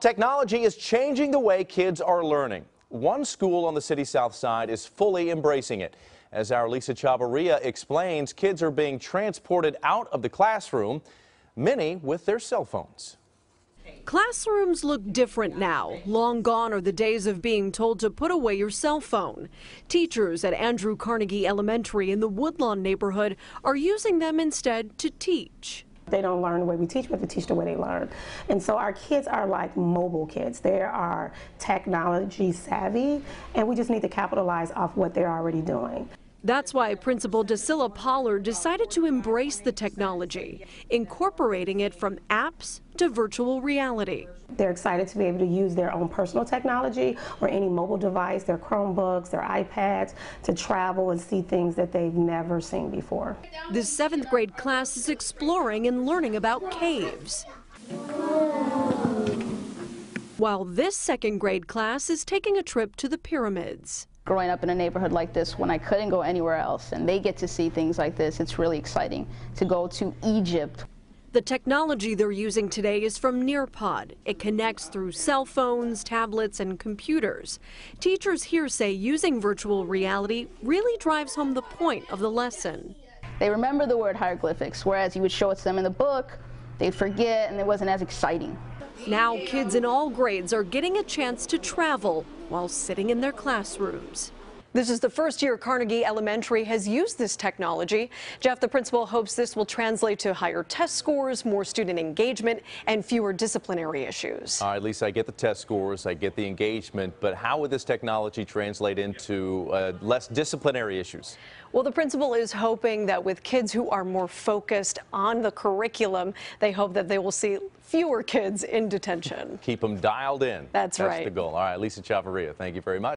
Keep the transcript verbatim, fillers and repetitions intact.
Technology is changing the way kids are learning. One school on the city's south side is fully embracing it. As our Lisa Chavarria explains, kids are being transported out of the classroom, many with their cell phones. Classrooms look different now. Long gone are the days of being told to put away your cell phone. Teachers at Andrew Carnegie Elementary in the Woodlawn neighborhood are using them instead to teach. They don't learn the way we teach, but they teach the way they learn. And so our kids are like mobile kids. They are technology savvy, and we just need to capitalize off what they're already doing. That's why Principal Docilla Pollard decided to embrace the technology, incorporating it from apps to virtual reality. They're excited to be able to use their own personal technology or any mobile device, their Chromebooks, their iPads, to travel and see things that they've never seen before. The seventh grade class is exploring and learning about caves, while this second grade class is taking a trip to the pyramids. Growing up in a neighborhood like this when I couldn't go anywhere else, and they get to see things like this, it's really exciting to go to Egypt. The technology they're using today is from Nearpod. It connects through cell phones, tablets, and computers. Teachers here say using virtual reality really drives home the point of the lesson. They remember the word hieroglyphics, whereas you would show it to them in the book, they'd forget, and it wasn't as exciting. Now kids in all grades are getting a chance to travel while sitting in their classrooms. This is the first year Carnegie Elementary has used this technology. Jeff, the principal, hopes this will translate to higher test scores, more student engagement, and fewer disciplinary issues. All right, Lisa, I get the test scores, I get the engagement, but how would this technology translate into uh, less disciplinary issues? Well, the principal is hoping that with kids who are more focused on the curriculum, they hope that they will see fewer kids in detention. Keep them dialed in. That's, That's right. That's the goal. All right, Lisa Chavarria, thank you very much.